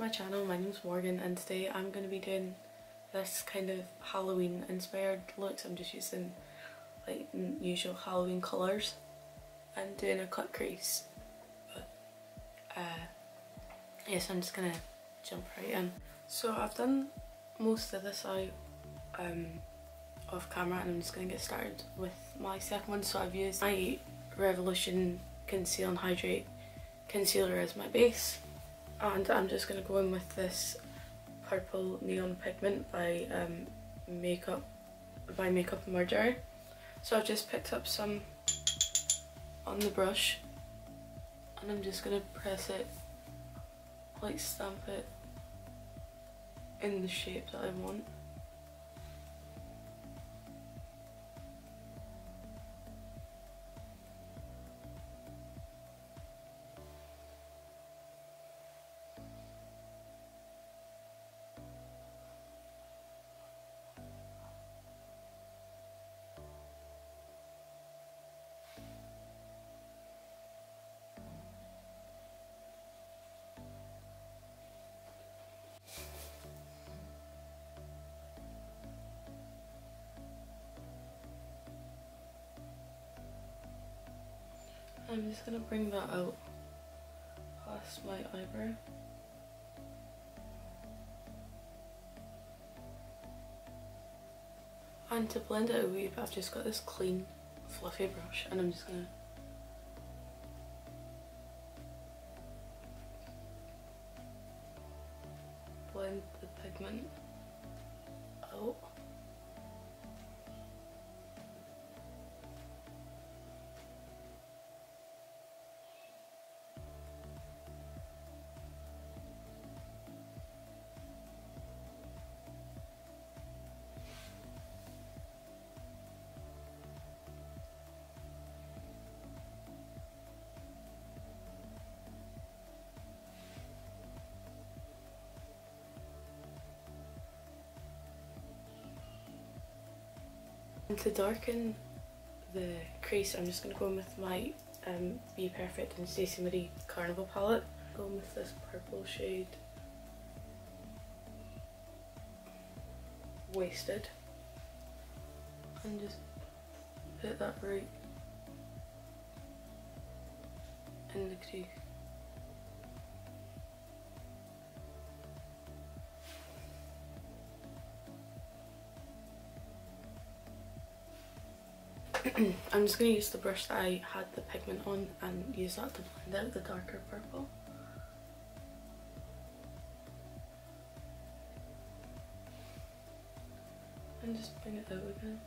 to my channel. My name's Morgan and today I'm going to be doing this kind of Halloween inspired looks. I'm just using like usual Halloween colours and doing a cut crease. But yes, I'm just going to jump right in. So I've done most of this out off camera and I'm just going to get started with my second one. So I've used my Revolution Conceal and Hydrate Concealer as my base, and I'm just going to go in with this purple neon pigment by Make Up A Murderer. So I've just picked up some on the brush and I'm just going to press it, like stamp it in the shape that I want. I'm just going to bring that out past my eyebrow. And to blend it a wee bit, I've just got this clean, fluffy brush and I'm just going to blend the pigment out. And to darken the crease, I'm just going to go in with my Be Perfect and Stacey Marie Carnival Palette. Go in with this purple shade, Wasted, and just put that right in the crease. I'm just going to use the brush that I had the pigment on and use that to blend out the darker purple. And just bring it out again.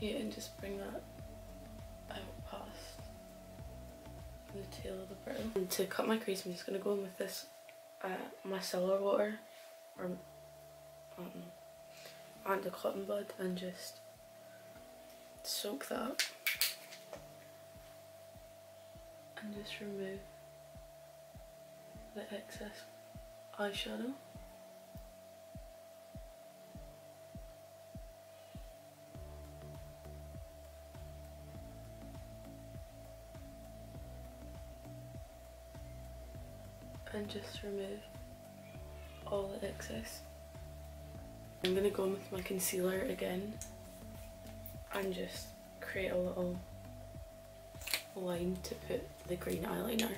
Yeah, and just bring that out past the tail of the brow. And to cut my crease, I'm just going to go in with this micellar water, or and a cotton bud, and just soak that up and just remove the excess eyeshadow. And just remove all the excess. I'm going to go in with my concealer again and just create a little line to put the green eyeliner.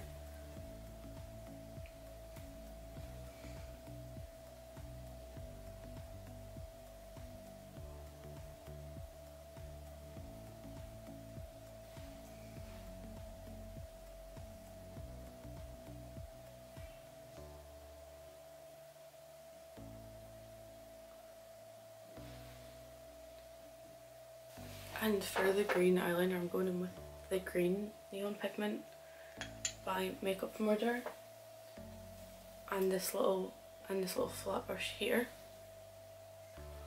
And for the green eyeliner, I'm going in with the green neon pigment by Make Up A Murderer and this little flat brush here.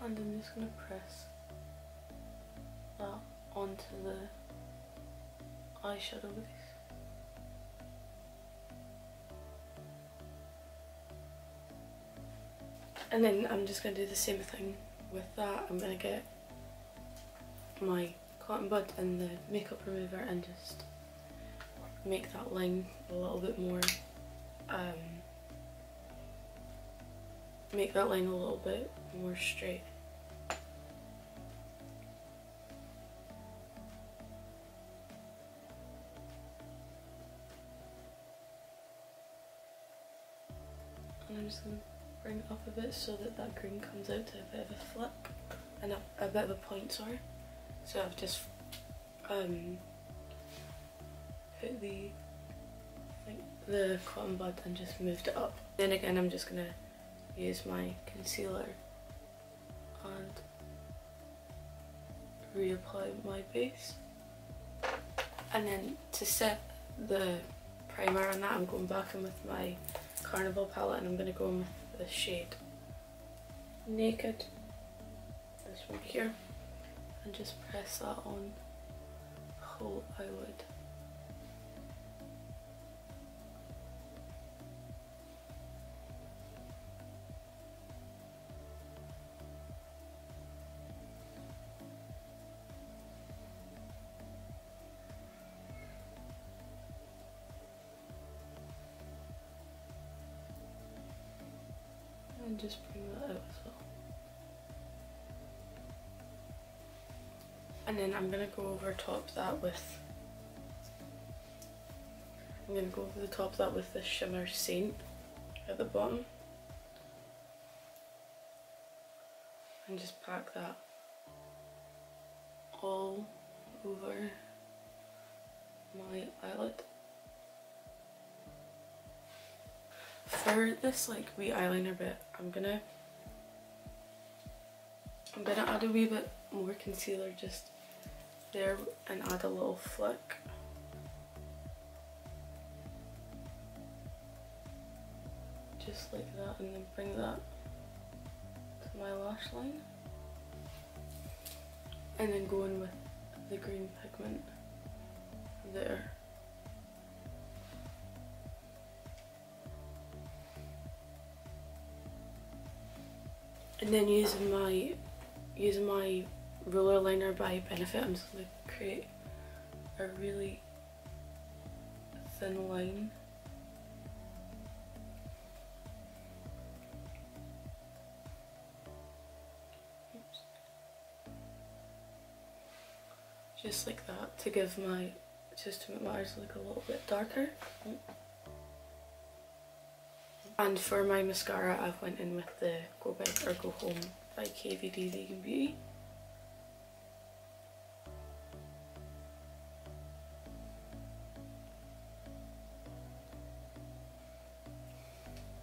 And I'm just gonna press that onto the eyeshadow base. And then I'm just gonna do the same thing with that. I'm gonna get my cotton bud and the makeup remover and just make that line a little bit more make that line a little bit more straight. And I'm just going to bring it up a bit so that that green comes out to a bit of a flick and a bit of a point, sorry. So I've just put the cotton bud and just moved it up. Then again, I'm just going to use my concealer and reapply my base. And then to set the primer on that, I'm going back in with my Carnival palette and I'm going to go in with the shade Naked, this one here, and just press that on the whole eyelid. And just bring that out as well. And then I'm going to go over top that with the Shimmer Saint at the bottom and just pack that all over my eyelid. For this like wee eyeliner bit, I'm gonna add a wee bit more concealer just there and add a little flick. Just like that, and then bring that to my lash line. And then go in with the green pigment there. And then using my Roller liner by Benefit, I'm just going to create a really thin line. Oops. Just like that, to give my to make my eyes look a little bit darker. And for my mascara, I went in with the Go Back or Go Home by KVD Vegan Beauty.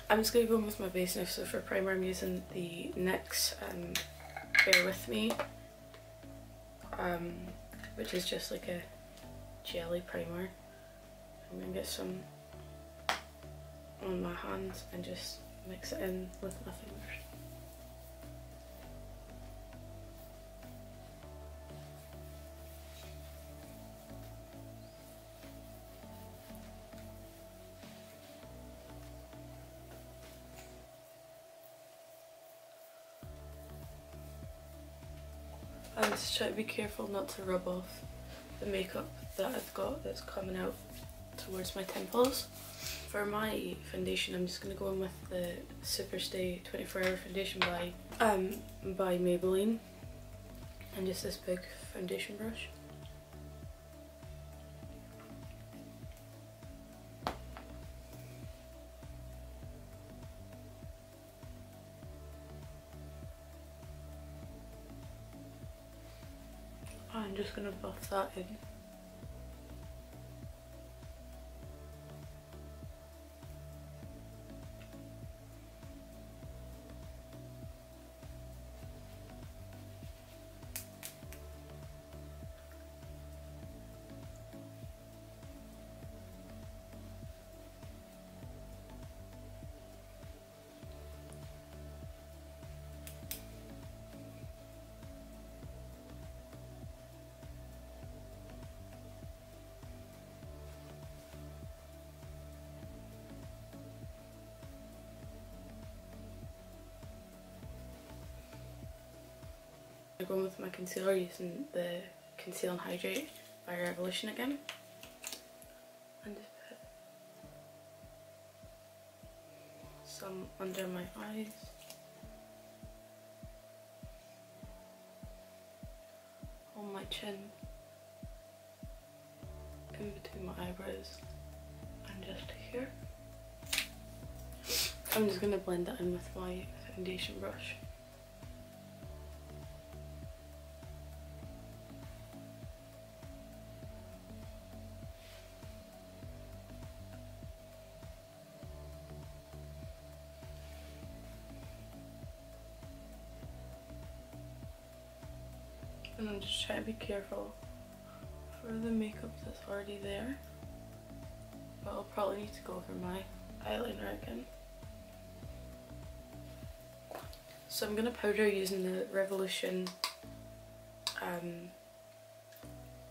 I'm just going to go in with my base now. So for primer, I'm using the NYX Bare With Me, which is just like a jelly primer. I'm going to get some on my hands and just mix it in with my fingers. And just try to be careful not to rub off the makeup that I've got that's coming out towards my temples. For my foundation, I'm just going to go in with the SuperStay 24 Hour Foundation by Maybelline, and just this big foundation brush. I'm just going to buff that in. I'm going with my concealer using the Conceal and Hydrate by Revolution again. And just put some under my eyes. chin, in between my eyebrows, and just here. I'm just going to blend that in with my foundation brush. And I'm just trying to be careful for the makeup that's already there. But I'll probably need to go over my eyeliner again. So I'm going to powder using the Revolution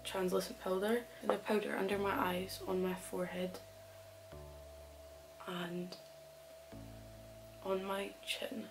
translucent powder. I'm going to powder under my eyes, on my forehead, and on my chin.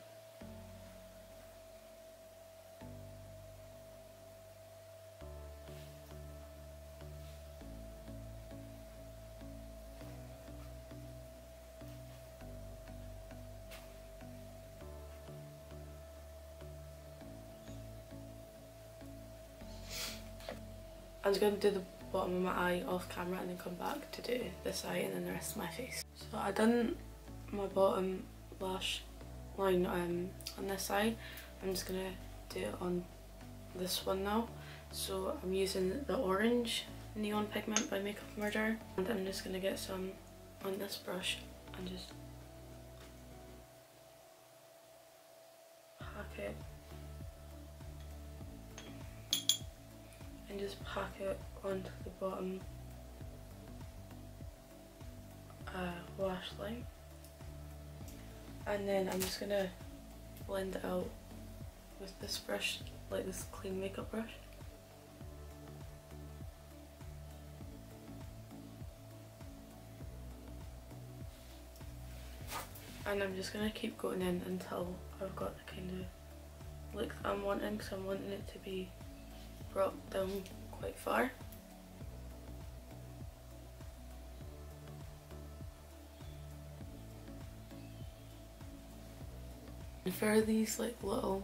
I'm just going to do the bottom of my eye off camera and then come back to do this eye and then the rest of my face. So I've done my bottom lash line on this eye. I'm just going to do it on this one now. So I'm using the orange neon pigment by Make Up A Murderer, and I'm just going to get some on this brush and just hack it. And just pack it onto the bottom lash line, and then I'm just gonna blend it out with this brush, like this clean makeup brush. And I'm just gonna keep going in until I've got the kind of look that I'm wanting, because I'm wanting it to be brought down quite far. And for these like little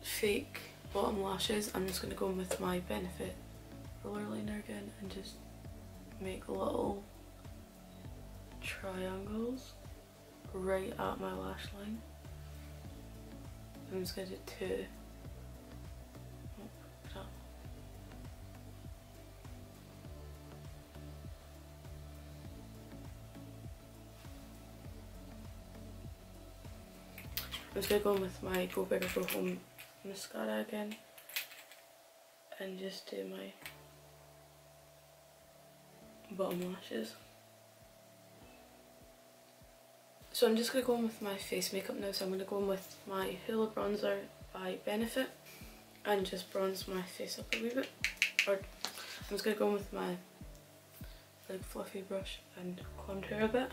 fake bottom lashes, I'm just going to go in with my Benefit roller liner again and just make little triangles right at my lash line. I'm just going to do two. I'm just going to go in with my Go Back or Go Home mascara again and just do my bottom lashes. So I'm just going to go in with my face makeup now, so I'm going to go in with my Hoola Bronzer by Benefit and just bronze my face up a wee bit. Or I'm just going to go in with my like fluffy brush and contour a bit.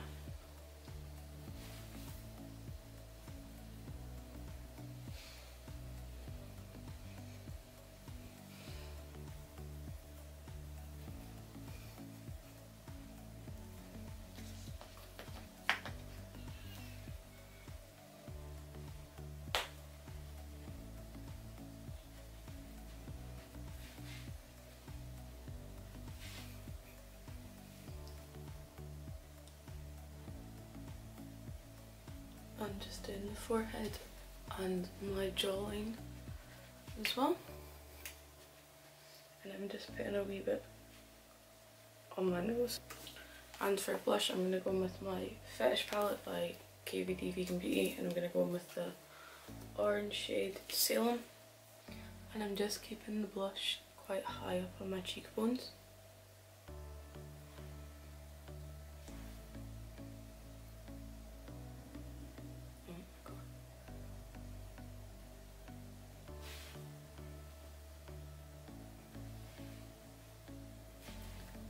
I'm just doing the forehead and my jawline as well, and I'm just putting a wee bit on my nose. And for blush, I'm going to go in with my Fetish Palette by KVD Vegan Beauty, and I'm going to go in with the orange shade Salem, and I'm just keeping the blush quite high up on my cheekbones.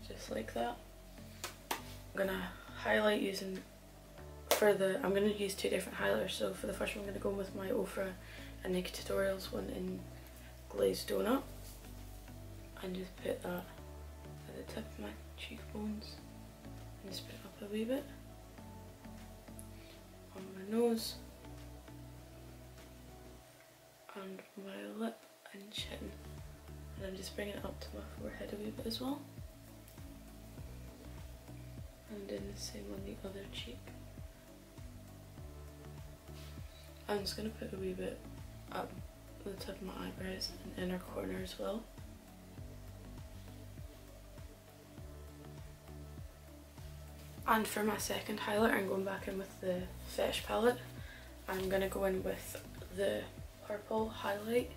Just like that. I'm gonna highlight using I'm gonna use two different highlighters. So for the first one, I'm gonna go with my Ofra and Nikkie Tutorials one in Glazed Donut, and just put that at the tip of my cheekbones and just put it up a wee bit on my nose and my lip and chin. And I'm just bringing it up to my forehead a wee bit as well. And then the same on the other cheek. I'm just going to put a wee bit up the tip of my eyebrows and inner corner as well. And for my second highlighter, I'm going back in with the Fetish palette. I'm going to go in with the purple highlight,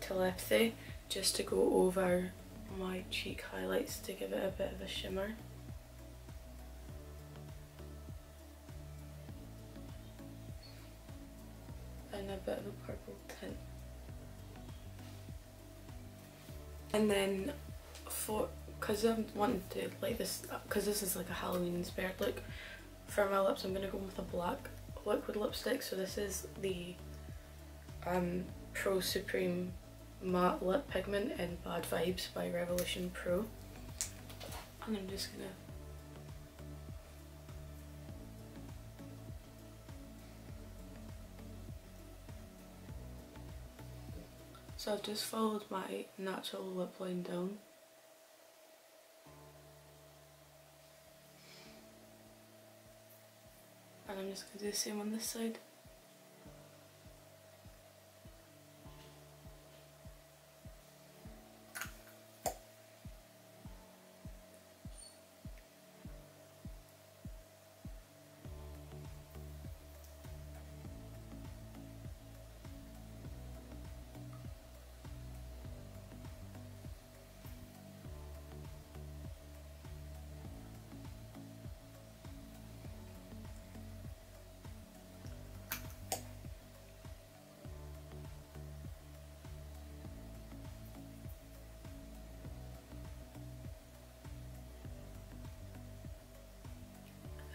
Telepathy, just to go over my cheek highlights to give it a bit of a shimmer. And a bit of a purple tint. And then because I'm wanting to like this, because this is like a Halloween inspired look, for my lips I'm going to go with a black liquid lipstick. So this is the Pro Supreme Matte Lip Pigment and Bad Vibes by Revolution Pro. And I'm just going to So I've just followed my natural lip line down. And I'm just going to do the same on this side.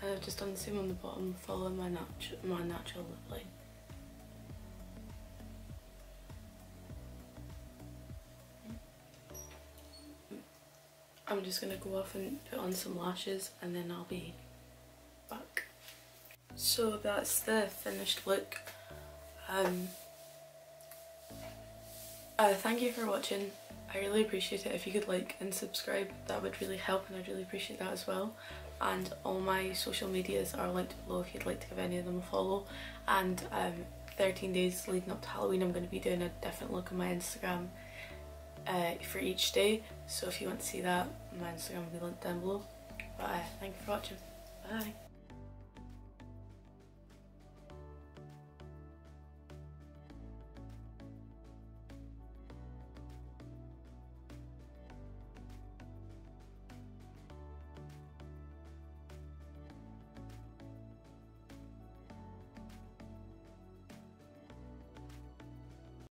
I've just done the same on the bottom, following my natural lip line. I'm just going to go off and put on some lashes and then I'll be back. So that's the finished look. Thank you for watching. I really appreciate it. If you could like and subscribe, that would really help and I'd really appreciate that as well. And all my social medias are linked below if you'd like to give any of them a follow. And 13 days leading up to Halloween, I'm going to be doing a different look on my Instagram for each day. So if you want to see that, my Instagram will be linked down below. But thank you for watching. Bye!